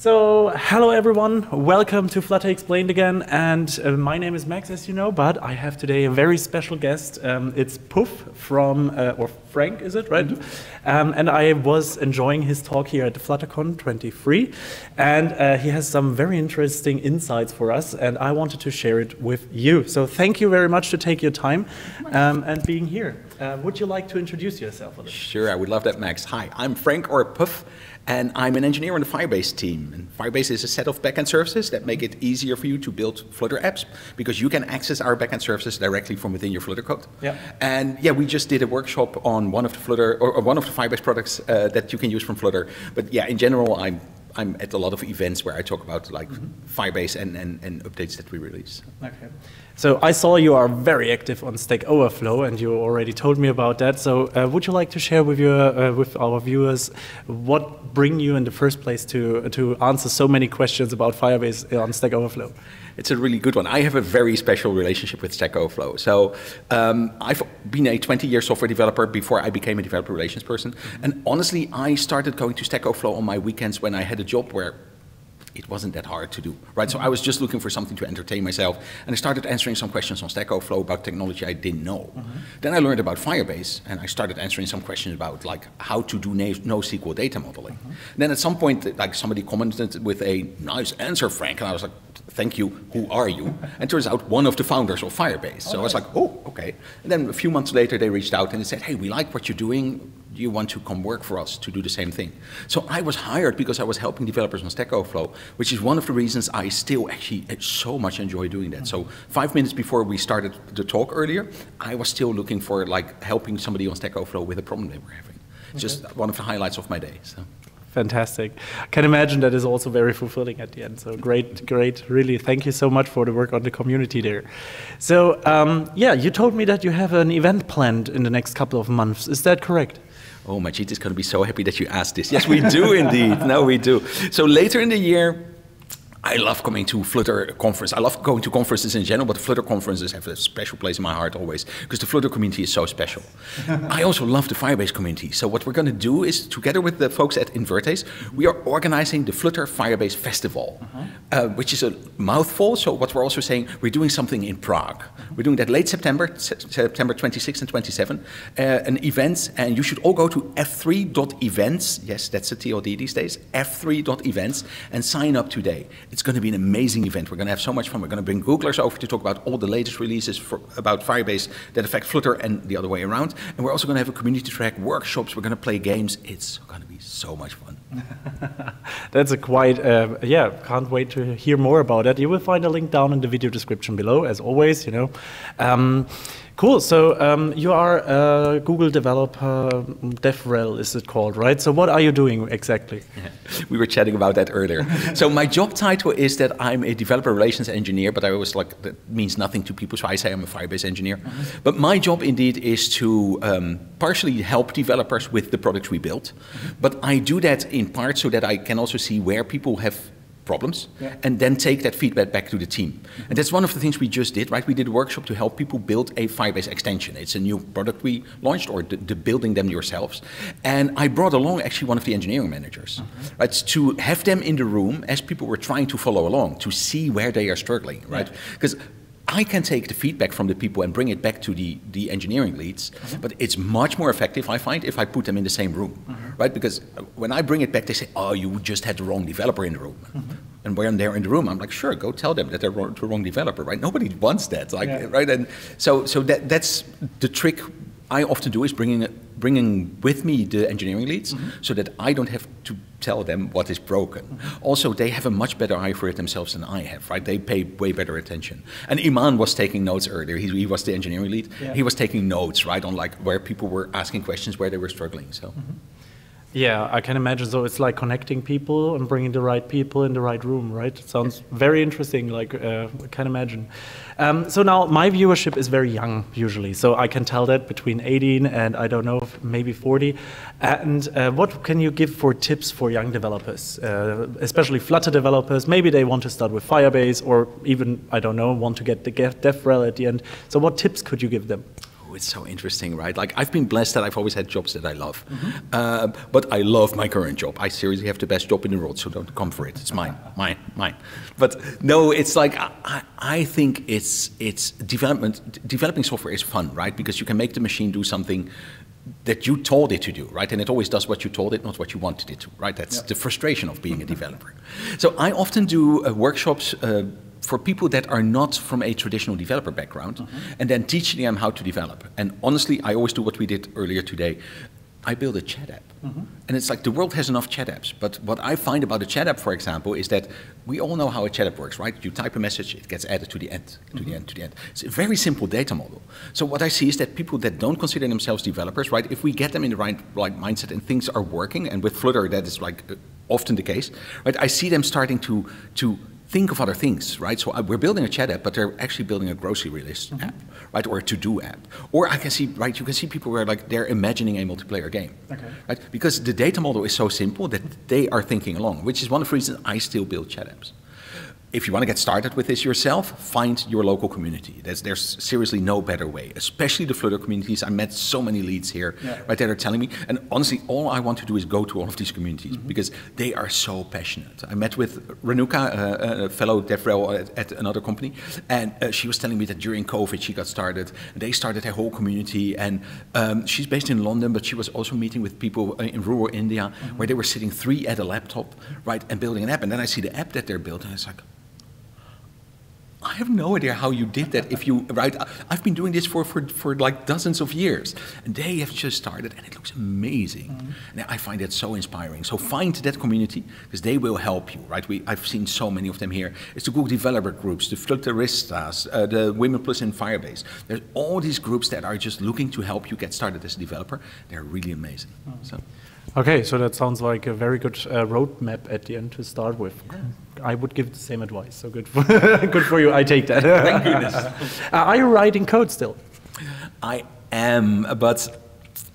So, hello everyone, welcome to Flutter Explained again, and my name is Max, as you know, but I have today a very special guest. It's Puff from, or Frank, is it, right? Mm-hmm. And I was enjoying his talk here at the FlutterCon 23, and he has some very interesting insights for us, and I wanted to share it with you. So thank you very much to take your time and being here. Would you like to introduce yourself a little? Sure, I would love that, Max. Hi, I'm Frank, or Puff. And I'm an engineer on the Firebase team. And Firebase is a set of backend services that make it easier for you to build Flutter apps, because you can access our backend services directly from within your Flutter code. Yeah. And yeah, we just did a workshop on one of the Firebase products that you can use from Flutter. But yeah, in general, I'm at a lot of events where I talk about like Firebase and updates that we release. Okay. So I saw you are very active on Stack Overflow, and you already told me about that. So would you like to share with your with our viewers what bring you in the first place to answer so many questions about Firebase on Stack Overflow? It's a really good one. I have a very special relationship with Stack Overflow. So I've been a 20-year software developer before I became a developer relations person. And honestly, I started going to Stack Overflow on my weekends when I had a job where it wasn't that hard to do, right? So I was just looking for something to entertain myself, and I started answering some questions on Stack Overflow about technology I didn't know. Then I learned about Firebase, and I started answering some questions about like how to do NoSQL data modeling. Then at some point, like somebody commented with a nice answer, Frank, and I was like, thank you, who are you? And turns out one of the founders of Firebase. So I was like, oh, okay. And then a few months later, they reached out and they said, hey, we like what you're doing. Do you want to come work for us to do the same thing? So I was hired because I was helping developers on Stack Overflow, which is one of the reasons I still actually so much enjoy doing that. So 5 minutes before we started the talk earlier, I was still looking for like helping somebody on Stack Overflow with a problem they were having. Just one of the highlights of my day. So. Fantastic. I can imagine that is also very fulfilling at the end. So great, great. Really, thank you so much for the work on the community there. So yeah, you told me that you have an event planned in the next couple of months. Is that correct? Oh, Majid is going to be so happy that you asked this. Yes, we do indeed. No, we do. So later in the year, I love coming to Flutter conference. I love going to conferences in general, but the Flutter conferences have a special place in my heart always, because the Flutter community is so special. I also love the Firebase community. So what we're going to do is, together with the folks at Invertase, we are organizing the Flutter Firebase Festival, which is a mouthful. So what we're also saying, we're doing something in Prague. We're doing that late September, September 26 and 27, an event, and you should all go to f3.events. Yes, that's the TLD these days, f3.events, and sign up today. It's going to be an amazing event. We're going to have so much fun. We're going to bring Googlers over to talk about all the latest releases about Firebase that affect Flutter and the other way around. And we're also going to have a community track, workshops. We're going to play games. It's going to be so much fun. That's a quite, yeah, can't wait to hear more about it. You will find a link down in the video description below, as always, you know. Cool. So you are a Google developer, DevRel is it called, right? So what are you doing exactly? Yeah. We were chatting about that earlier. So my job title is that I'm a developer relations engineer, but I always like, that means nothing to people, so I say I'm a Firebase engineer. But my job indeed is to partially help developers with the products we build. But I do that in part so that I can also see where people have problems, and then take that feedback back to the team. And that's one of the things we just did, right? We did a workshop to help people build a Firebase extension. It's a new product we launched, or the building them yourselves. And I brought along actually one of the engineering managers, right? To have them in the room as people were trying to follow along, to see where they are struggling, right? Because I can take the feedback from the people and bring it back to the engineering leads, but it's much more effective, I find, if I put them in the same room, right? Because when I bring it back, they say, oh, you just had the wrong developer in the room. And when they're in the room, I'm like, sure, go tell them that they're the wrong developer, right? Nobody wants that, like, right? And so that's the trick I often do, is bringing with me the engineering leads so that I don't have to tell them what is broken. Also, they have a much better eye for it themselves than I have, right? They pay way better attention. And Iman was taking notes earlier. He was the engineering lead. Yeah. He was taking notes, right, on like where people were asking questions, where they were struggling, so. Yeah, I can imagine. So it's like connecting people and bringing the right people in the right room, right? It sounds very interesting, like I can imagine. So now my viewership is very young usually, so I can tell that between 18 and I don't know, maybe 40. And what can you give for tips for young developers, especially Flutter developers? Maybe they want to start with Firebase, or even, I don't know, want to get the DevRel at the end. So what tips could you give them? it's so interesting, right? Like, I've been blessed that I've always had jobs that I love. Mm-hmm. But I love my current job. I seriously have the best job in the world, so don't come for it. It's mine. But no, it's like, I think it's developing software is fun, right? Because you can make the machine do something that you told it to do, right? And it always does what you told it, not what you wanted it to, right? That's the frustration of being a developer. So I often do workshops for people that are not from a traditional developer background, and then teaching them how to develop. And honestly, I always do what we did earlier today. I build a chat app. And it's like the world has enough chat apps. But what I find about a chat app, for example, is that we all know how a chat app works, right? You type a message, it gets added to the end, to the end, to the end. It's a very simple data model. So what I see is that people that don't consider themselves developers, right, if we get them in the right mindset and things are working, and with Flutter that is like often the case, right? I see them starting to think of other things, right? So we're building a chat app, but they're actually building a grocery list app, right? Or a to-do app. Or I can see, right, you can see people where like they're imagining a multiplayer game, right? Because the data model is so simple that they are thinking along, which is one of the reasons I still build chat apps. If you want to get started with this yourself, find your local community. There's seriously no better way, especially the Flutter communities. I met so many leads here, right, that are telling me. And honestly, all I want to do is go to all of these communities because they are so passionate. I met with Renuka, a fellow DevRel at another company, and she was telling me that during COVID she got started. They started their whole community, and she's based in London, but she was also meeting with people in rural India where they were sitting three at a laptop, right, and building an app. And then I see the app that they're building, and it's like, I have no idea how you did that. If you I've been doing this for like dozens of years, and they have just started, and it looks amazing. And I find that so inspiring. So find that community because they will help you, right? I've seen so many of them here. It's the Google Developer Groups, the Flutteristas, the Women Plus in Firebase. There's all these groups that are just looking to help you get started as a developer. They're really amazing. So. Okay, so that sounds like a very good roadmap at the end to start with. Yeah. I would give the same advice, so good for, good for you, I take that. Thank goodness. Are you writing code still? I am, but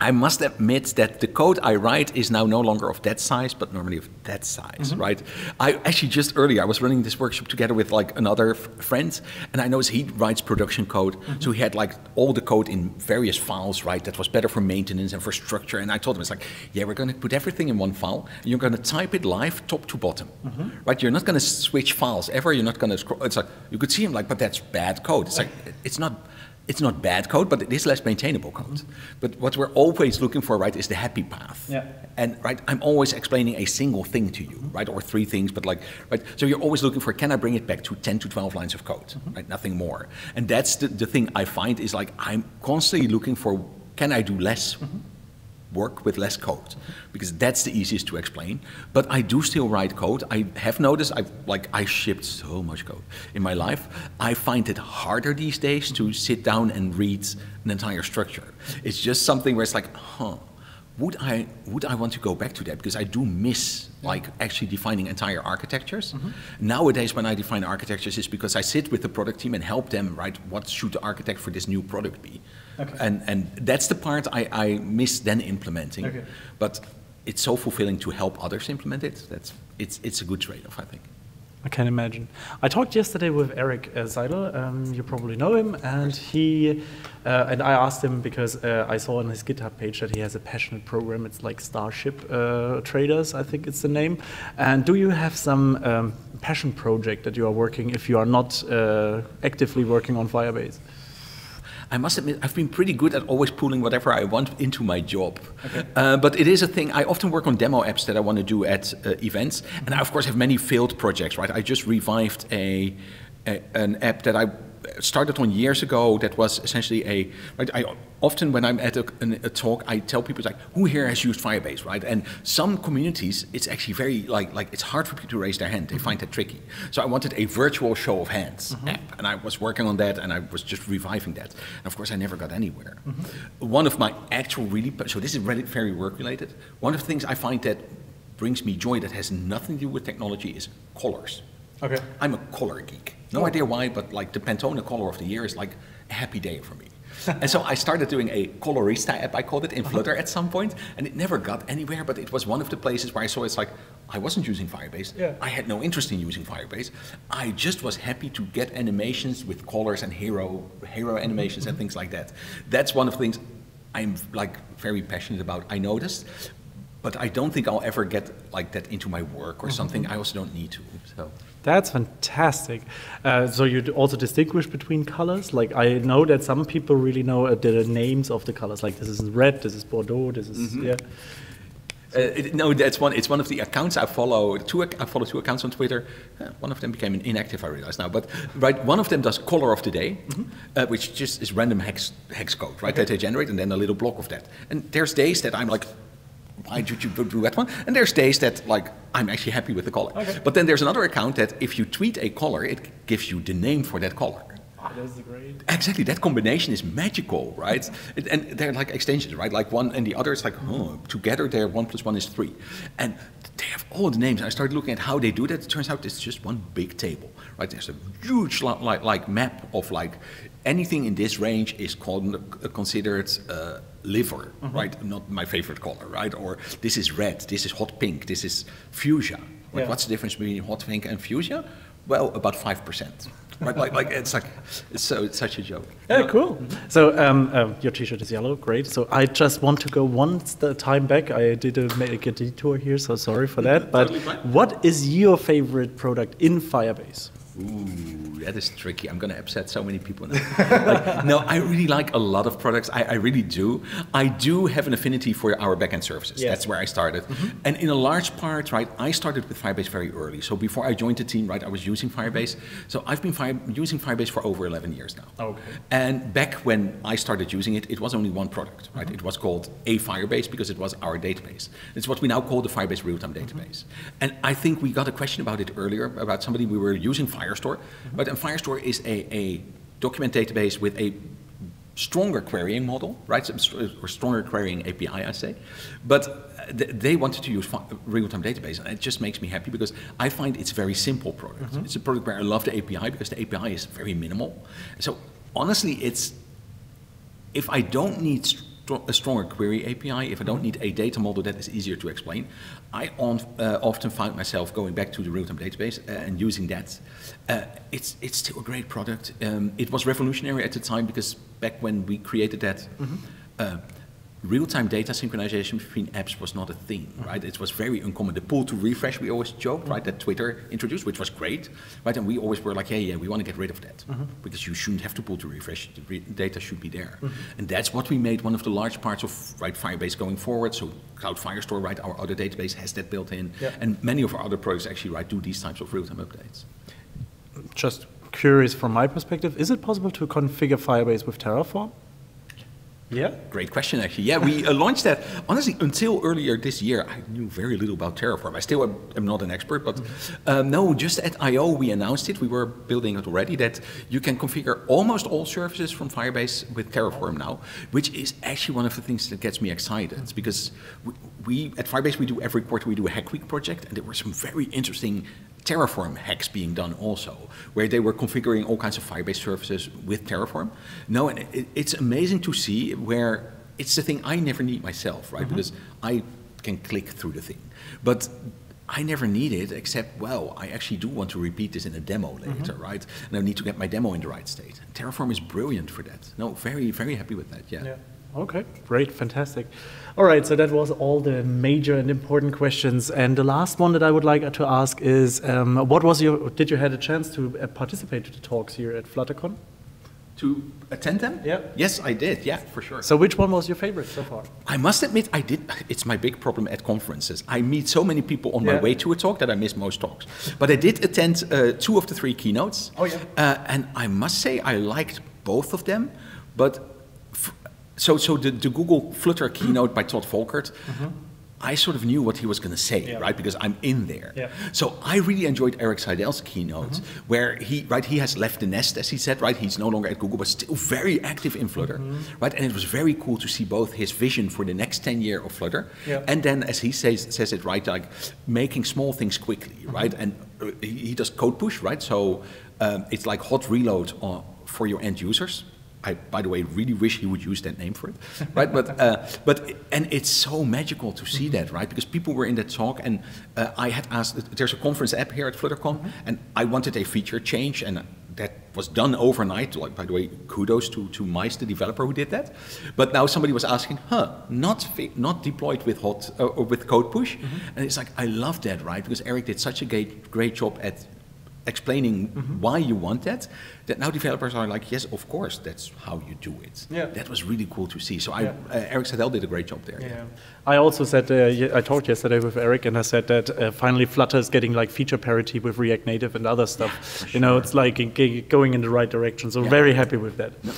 I must admit that the code I write is now no longer of that size, but normally of that size, right? I actually just earlier, I was running this workshop together with like another friend, and I noticed he writes production code. So he had like all the code in various files, right? That was better for maintenance and for structure. And I told him, it's like, yeah, we're going to put everything in one file. And you're going to type it live top to bottom, right? You're not going to switch files ever. You're not going to scroll. It's like, you could see him like, but that's bad code. It's like, it's not bad code, but it is less maintainable code. But what we're always looking for, right, is the happy path. And right, I'm always explaining a single thing to you, right, or three things, but like, right, so you're always looking for, can I bring it back to 10 to 12 lines of code, right, nothing more. And that's the thing I find is like, I'm constantly looking for, can I do less work with less code? Because that's the easiest to explain. But I do still write code. I have noticed I shipped so much code in my life. I find it harder these days to sit down and read an entire structure. It's just something where it's like, huh, would I want to go back to that? Because I do miss like actually defining entire architectures. Nowadays when I define architectures, it's because I sit with the product team and help them write what should the architect for this new product be. And that's the part I miss then implementing. But it's so fulfilling to help others implement it. It's a good trade-off, I think. I can imagine. I talked yesterday with Eric Seidel, you probably know him, and I asked him because I saw on his GitHub page that he has a passionate program. It's like Starship Traders, I think it's the name. And do you have some passion project that you are working if you are not actively working on Firebase? I must admit, I've been pretty good at always pulling whatever I want into my job. But it is a thing, I often work on demo apps that I want to do at events. And I, of course, have many failed projects, right? I just revived an app that I started on years ago that was essentially a, right, often when I'm at a talk, I tell people like, who here has used Firebase, right? And some communities, it's actually very, like it's hard for people to raise their hand. They find that tricky. So I wanted a virtual show of hands app, and I was working on that, and I was just reviving that. And of course, I never got anywhere. One of my actual really, so this is very work-related. One of the things I find that brings me joy that has nothing to do with technology is colors. I'm a color geek. No idea why, but like the Pantone Color of the Year is like a happy day for me. And so I started doing a Colorista app, I called it, in Flutter at some point, and it never got anywhere, but it was one of the places where I saw it's like, I wasn't using Firebase. Yeah. I had no interest in using Firebase. I just was happy to get animations with colors and hero animations and things like that. That's one of the things I'm like very passionate about, I noticed, but I don't think I'll ever get like that into my work or something. I also don't need to. So. That's fantastic. So you also distinguish between colors? Like I know that some people really know the names of the colors, like this is red, this is Bordeaux, this is, yeah. No, that's one. It's one of the accounts I follow. I follow two accounts on Twitter. One of them became inactive, I realize now. But right, one of them does color of the day, which just is random hex code, right? Okay. That they generate, and then a little block of that. And there's days that I'm like, why did you do that one? And there's days that like I'm actually happy with the color. Okay. But then there's another account that if you tweet a color, it gives you the name for that color. That's great. Exactly, that combination is magical, right? And they're like extensions, right? Like one and the other, it's like, oh, together they're 1 plus 1 is 3. And they have all the names. I started looking at how they do that. It turns out it's just one big table, right? There's a huge like map of like anything in this range is considered liver, right? Not my favorite color, right? Or this is red, this is hot pink, this is fuchsia. Like, yeah. What's the difference between hot pink and fuchsia? Well, about 5%. Right, like it's like it's such a joke. Yeah, cool. So your T-shirt is yellow, great. So I just want to go one time back. I did make a detour here, so sorry for that. But what is your favorite product in Firebase? Ooh, that is tricky. I'm going to upset so many people now. Like, no, I really like a lot of products. I really do. I do have an affinity for our backend services. Yes. That's where I started. And in a large part, right, I started with Firebase very early. So before I joined the team, right, I was using Firebase. So I've been using Firebase for over 11 years now. Okay. And back when I started using it, it was only one product, right? It was called a Firebase because it was our database. It's what we now call the Firebase real-time database. And I think we got a question about it earlier, about somebody we were using Firebase. Firestore, but Firestore is a document database with a stronger querying model, right? Or stronger querying API, I say. But they wanted to use real-time database, and it just makes me happy because I find it's a very simple product. It's a product where I love the API because the API is very minimal. So honestly, it's if I don't need a stronger query API, if I don't need a data model that is easier to explain, I often find myself going back to the real-time database and using that. It's still a great product. It was revolutionary at the time because back when we created that, real-time data synchronization between apps was not a thing, right? It was very uncommon. The pull to refresh, we always joked, right, that Twitter introduced, which was great, right? And we always were like, yeah, we want to get rid of that because you shouldn't have to pull to refresh. The data should be there. And that's what we made one of the large parts of, right, Firebase going forward. So Cloud Firestore, right, our other database has that built in. Yeah. And many of our other products actually, right, do these types of real-time updates. Just curious from my perspective, is it possible to configure Firebase with Terraform? Yeah, great question, actually. Yeah, we launched that. Honestly, until earlier this year, I knew very little about Terraform. I still am not an expert, but no, just at I.O. we announced it. We were building it already, that you can configure almost all services from Firebase with Terraform now, which is actually one of the things that gets me excited, because we at Firebase, we do every quarter, we do a Hack Week project, and there were some very interesting Terraform hacks being done also, where they were configuring all kinds of Firebase services with Terraform. No, and it's amazing to see where it's the thing I never need myself, right? Because I can click through the thing. But I never need it except, well, I actually do want to repeat this in a demo later, right? And I need to get my demo in the right state. Terraform is brilliant for that. No, very, very happy with that, yeah. Okay, great, fantastic. All right, so that was all the major and important questions. And the last one that I would like to ask is, what was your? Did you have a chance to participate in the talks here at FlutterCon? To attend them? Yeah. Yes, I did. Yeah, for sure. So which one was your favorite so far? I must admit, I did. It's my big problem at conferences. I meet so many people on my way to a talk that I miss most talks. But I did attend 2 of the 3 keynotes. Oh yeah. And I must say, I liked both of them, but. So the Google Flutter keynote by Todd Volkert, I sort of knew what he was going to say, right? Because I'm in there. Yeah. So I really enjoyed Eric Seidel's keynote, where he has left the nest, as he said, right? He's no longer at Google, but still very active in Flutter, right? And it was very cool to see both his vision for the next 10 years of Flutter, and then, as he says it, right, like making small things quickly, right? And he does code push, right? So it's like hot reload for your end users. I, by the way, really wish he would use that name for it, right? And it's so magical to see that, right? Because people were in that talk, and I had asked, there's a conference app here at FlutterCon, and I wanted a feature change, and that was done overnight. Like, by the way, kudos to Mais, the developer who did that. But now somebody was asking, huh, not deployed with hot with code push, and it's like, I love that, right? Because Eric did such a great job at explaining why you want that, that now developers are like, yes, of course, that's how you do it. Yeah. That was really cool to see. So I, Eric Seidel did a great job there. Yeah. Yeah. I also said, I talked yesterday with Eric, and I said that finally Flutter is getting like feature parity with React Native and other stuff. Yeah, you know, it's like going in the right direction. So very happy with that. No,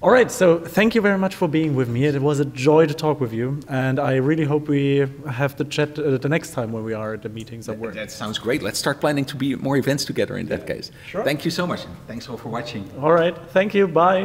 all right, so thank you very much for being with me. It was a joy to talk with you, and I really hope we have the chat the next time when we are at the meeting somewhere. That sounds great. Let's start planning to be more events together in that case. Sure. Thank you so much. Thanks all for watching. All right, thank you. Bye.